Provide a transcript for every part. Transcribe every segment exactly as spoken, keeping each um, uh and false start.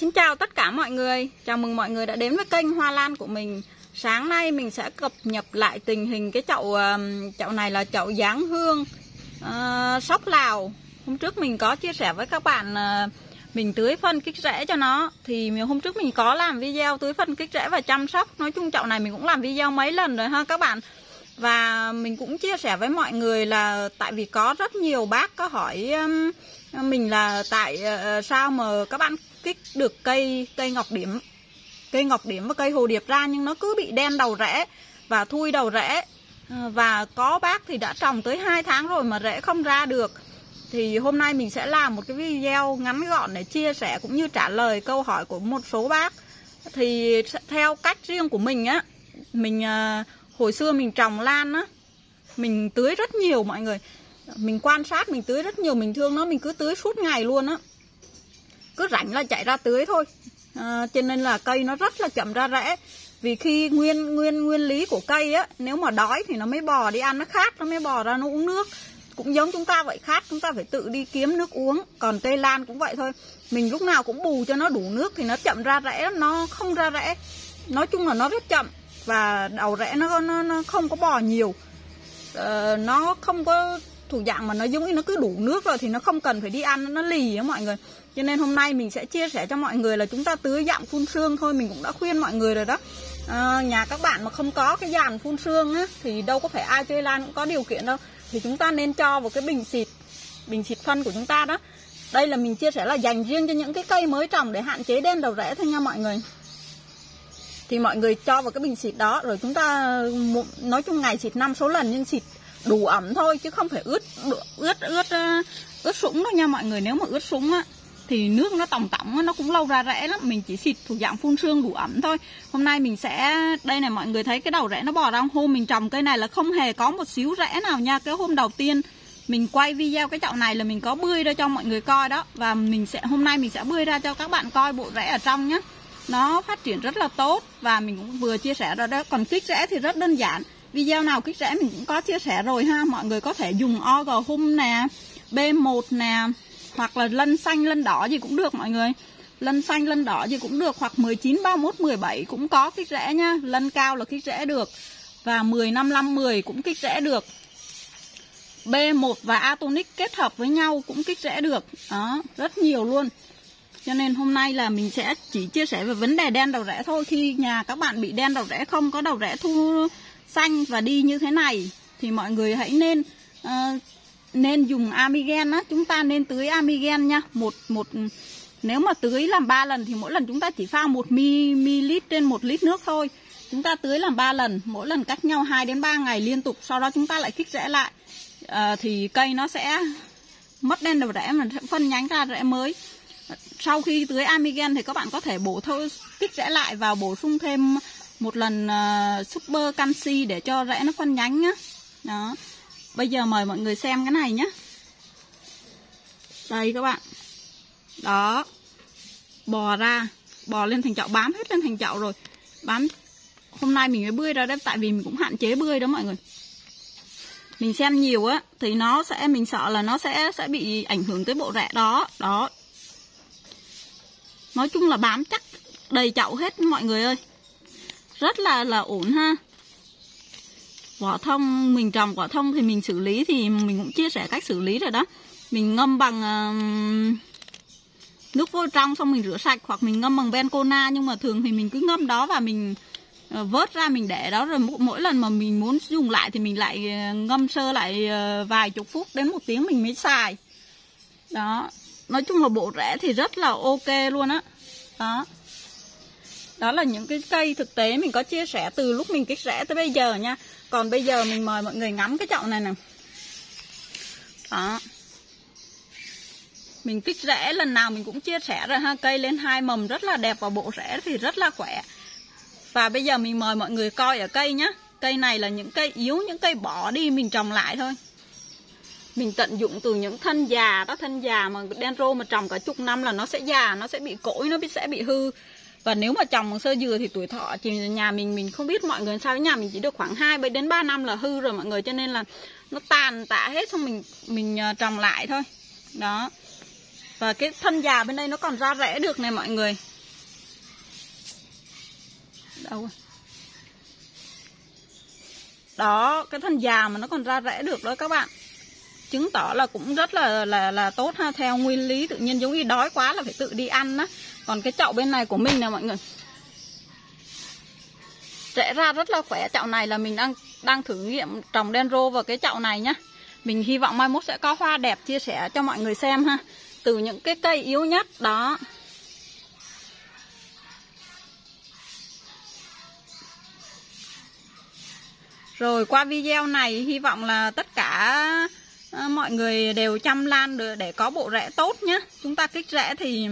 Xin chào tất cả mọi người, chào mừng mọi người đã đến với kênh Hoa Lan của mình. Sáng nay mình sẽ cập nhật lại tình hình cái chậu chậu này là chậu giáng hương uh, sóc Lào. Hôm trước mình có chia sẻ với các bạn uh, mình tưới phân kích rễ cho nó. Thì hôm trước mình có làm video tưới phân kích rễ và chăm sóc. Nói chung chậu này mình cũng làm video mấy lần rồi ha các bạn. Và mình cũng chia sẻ với mọi người là tại vì có rất nhiều bác có hỏi um, mình là tại uh, sao mà các bạn kích được cây cây ngọc điểm cây ngọc điểm và cây hồ điệp ra nhưng nó cứ bị đen đầu rễ và thui đầu rễ, và có bác thì đã trồng tới hai tháng rồi mà rễ không ra được. Thì hôm nay mình sẽ làm một cái video ngắn gọn để chia sẻ cũng như trả lời câu hỏi của một số bác. Thì theo cách riêng của mình á, mình hồi xưa mình trồng lan á, mình tưới rất nhiều mọi người, mình quan sát, mình tưới rất nhiều, mình thương nó, mình cứ tưới suốt ngày luôn á, cứ rảnh là chạy ra tưới thôi. À, cho nên là cây nó rất là chậm ra rễ. Vì khi nguyên nguyên nguyên lý của cây á, nếu mà đói thì nó mới bò đi ăn, nó khát nó mới bò ra nó uống nước. Cũng giống chúng ta vậy, khát chúng ta phải tự đi kiếm nước uống. Còn cây lan cũng vậy thôi, mình lúc nào cũng bù cho nó đủ nước thì nó chậm ra rễ, nó không ra rễ. Nói chung là nó rất chậm và đầu rễ nó nó, nó không có bò nhiều. À, nó không có thuộc dạng mà nó giống như nó cứ đủ nước rồi thì nó không cần phải đi ăn, nó lì á mọi người. Cho nên hôm nay mình sẽ chia sẻ cho mọi người là chúng ta tưới dạng phun sương thôi. Mình cũng đã khuyên mọi người rồi đó. À, nhà các bạn mà không có cái dàn phun sương á, thì đâu có phải ai chơi lan cũng có điều kiện đâu. Thì chúng ta nên cho vào cái bình xịt, bình xịt phân của chúng ta đó. Đây là mình chia sẻ là dành riêng cho những cái cây mới trồng để hạn chế đen đầu rễ thôi nha mọi người. Thì mọi người cho vào cái bình xịt đó, rồi chúng ta nói chung ngày xịt năm số lần nhưng xịt đủ ẩm thôi chứ không phải ướt ướt ướt ướt sũng đâu nha mọi người. Nếu mà ướt sũng á thì nước nó tòng tỏng nó cũng lâu ra rễ lắm. Mình chỉ xịt thuộc dạng phun sương đủ ẩm thôi. Hôm nay mình sẽ đây này mọi người, thấy cái đầu rễ nó bò ra. Hôm mình trồng cây này là không hề có một xíu rễ nào nha. Cái hôm đầu tiên mình quay video cái chậu này là mình có bươi ra cho mọi người coi đó, và mình sẽ hôm nay mình sẽ bươi ra cho các bạn coi bộ rễ ở trong nhé. Nó phát triển rất là tốt và mình cũng vừa chia sẻ rồi đó. Còn kích rễ thì rất đơn giản, video nào kích rễ mình cũng có chia sẻ rồi ha. Mọi người có thể dùng o giê hum nè, bê một nè, hoặc là lân xanh lân đỏ gì cũng được mọi người. Lân xanh lân đỏ gì cũng được, hoặc mười chín, ba mươi mốt, mười bảy cũng có kích rễ nha. Lân cao là kích rễ được, và mười, năm, mười cũng kích rễ được. bê một và Atonic kết hợp với nhau cũng kích rễ được. Đó, rất nhiều luôn. Cho nên hôm nay là mình sẽ chỉ chia sẻ về vấn đề đen đầu rễ thôi. Khi nhà các bạn bị đen đầu rễ, không có đầu rễ thu xanh và đi như thế này thì mọi người hãy nên uh, nên dùng Amigen á, chúng ta nên tưới Amigen nha. Một một nếu mà tưới làm ba lần thì mỗi lần chúng ta chỉ pha một mi-li-lít trên một lít nước thôi. Chúng ta tưới làm ba lần, mỗi lần cách nhau hai đến ba ngày liên tục, sau đó chúng ta lại kích rễ lại. À, thì cây nó sẽ mất đen đầu rễ mà phân nhánh ra rễ mới. Sau khi tưới Amigen thì các bạn có thể bổ thôi kích rễ lại và bổ sung thêm một lần uh, super canxi để cho rễ nó phân nhánh nhá. Đó. Bây giờ mời mọi người xem cái này nhé. Đây các bạn. Đó. Bò ra, bò lên thành chậu, bám hết lên thành chậu rồi. Bám. Hôm nay mình mới bươi ra đấy, tại vì mình cũng hạn chế bươi đó mọi người. Mình xem nhiều á thì nó sẽ mình sợ là nó sẽ sẽ bị ảnh hưởng tới bộ rễ đó, đó. Nói chung là bám chắc đầy chậu hết mọi người ơi. Rất là là ổn ha. Quả thông, mình trồng quả thông thì mình xử lý thì mình cũng chia sẻ cách xử lý rồi đó. Mình ngâm bằng uh, nước vôi trong xong mình rửa sạch, hoặc mình ngâm bằng Bencona. Nhưng mà thường thì mình cứ ngâm đó và mình uh, vớt ra mình để đó. Rồi mỗi, mỗi lần mà mình muốn dùng lại thì mình lại ngâm sơ lại uh, vài chục phút đến một tiếng mình mới xài. Đó, nói chung là bộ rễ thì rất là ok luôn á. Đó. Đó là những cái cây thực tế mình có chia sẻ từ lúc mình kích rễ tới bây giờ nha. Còn bây giờ mình mời mọi người ngắm cái chậu này nè. Đó. Mình kích rễ lần nào mình cũng chia sẻ rồi ha. Cây lên hai mầm rất là đẹp và bộ rễ thì rất là khỏe. Và bây giờ mình mời mọi người coi ở cây nhá. Cây này là những cây yếu, những cây bỏ đi mình trồng lại thôi. Mình tận dụng từ những thân già đó. Thân già mà đen rô mà trồng cả chục năm là nó sẽ già, nó sẽ bị cỗi, nó sẽ bị hư. Và nếu mà trồng bằng sơ dừa thì tuổi thọ thì nhà mình mình không biết mọi người sao, nhà mình chỉ được khoảng hai đến ba năm là hư rồi mọi người. Cho nên là nó tàn tạ hết, xong mình mình trồng lại thôi. Đó. Và cái thân già bên đây nó còn ra rẽ được này mọi người. Đâu rồi? Đó, cái thân già mà nó còn ra rẽ được đó các bạn. Chứng tỏ là cũng rất là là là tốt ha, theo nguyên lý tự nhiên, giống như đói quá là phải tự đi ăn á. Còn cái chậu bên này của mình nè mọi người, rẽ ra rất là khỏe. Chậu này là mình đang đang thử nghiệm trồng dendro vào cái chậu này nhá. Mình hy vọng mai mốt sẽ có hoa đẹp chia sẻ cho mọi người xem ha, từ những cái cây yếu nhất đó. Rồi qua video này hy vọng là tất cả mọi người đều chăm lan được để có bộ rễ tốt nhé. Chúng ta kích rễ thì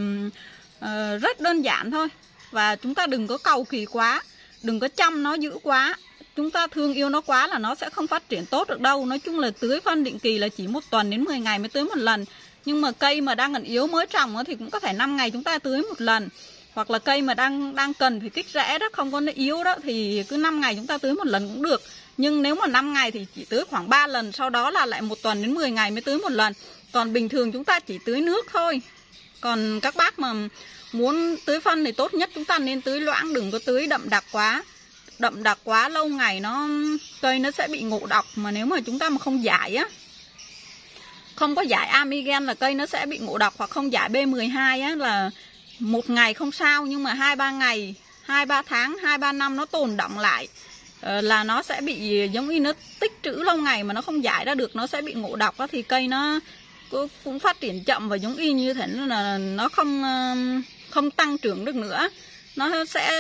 uh, rất đơn giản thôi. Và chúng ta đừng có cầu kỳ quá, đừng có chăm nó dữ quá. Chúng ta thương yêu nó quá là nó sẽ không phát triển tốt được đâu. Nói chung là tưới phân định kỳ là chỉ một tuần đến mười ngày mới tưới một lần. Nhưng mà cây mà đang còn yếu mới trồng thì cũng có thể năm ngày chúng ta tưới một lần. Hoặc là cây mà đang đang cần phải kích rễ đó, không có nó yếu đó, thì cứ năm ngày chúng ta tưới một lần cũng được. Nhưng nếu mà năm ngày thì chỉ tưới khoảng ba lần, sau đó là lại một tuần đến mười ngày mới tưới một lần. Còn bình thường chúng ta chỉ tưới nước thôi. Còn các bác mà muốn tưới phân thì tốt nhất chúng ta nên tưới loãng, đừng có tưới đậm đặc quá. Đậm đặc quá lâu ngày nó cây nó sẽ bị ngộ độc, mà nếu mà chúng ta mà không giải á, không có giải amigen là cây nó sẽ bị ngộ độc, hoặc không giải B mười hai á là một ngày không sao, nhưng mà hai ba ngày, hai ba tháng, hai ba năm nó tồn đọng lại là nó sẽ bị giống như nó tích trữ lâu ngày mà nó không giải ra được, nó sẽ bị ngộ độc đó, thì cây nó cũng phát triển chậm và giống y như thế là nó không không tăng trưởng được nữa, nó sẽ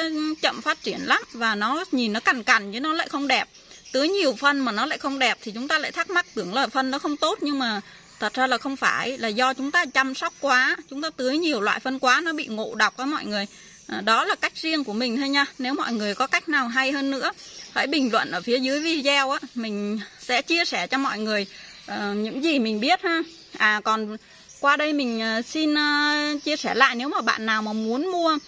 chậm phát triển lắm và nó nhìn nó cằn cằn chứ nó lại không đẹp. Tưới nhiều phân mà nó lại không đẹp thì chúng ta lại thắc mắc tưởng là phân nó không tốt, nhưng mà thật ra là không phải, là do chúng ta chăm sóc quá, chúng ta tưới nhiều loại phân quá nó bị ngộ độc đó mọi người. Đó là cách riêng của mình thôi nha. Nếu mọi người có cách nào hay hơn nữa, hãy bình luận ở phía dưới video á, mình sẽ chia sẻ cho mọi người uh, những gì mình biết ha. À còn qua đây mình uh, xin uh, chia sẻ lại, nếu mà bạn nào mà muốn mua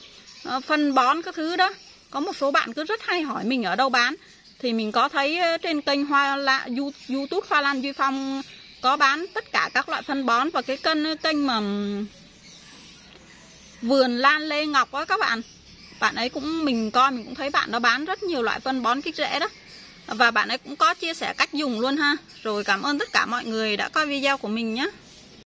uh, phân bón các thứ đó, có một số bạn cứ rất hay hỏi mình ở đâu bán, thì mình có thấy uh, trên kênh Hoa La, YouTube Hoa Lan Duy Phong có bán tất cả các loại phân bón, và cái kênh kênh mà Vườn Lan Lê Ngọc á các bạn, bạn ấy cũng, mình coi mình cũng thấy bạn đó bán rất nhiều loại phân bón kích rễ đó, và bạn ấy cũng có chia sẻ cách dùng luôn ha. Rồi cảm ơn tất cả mọi người đã coi video của mình nhé.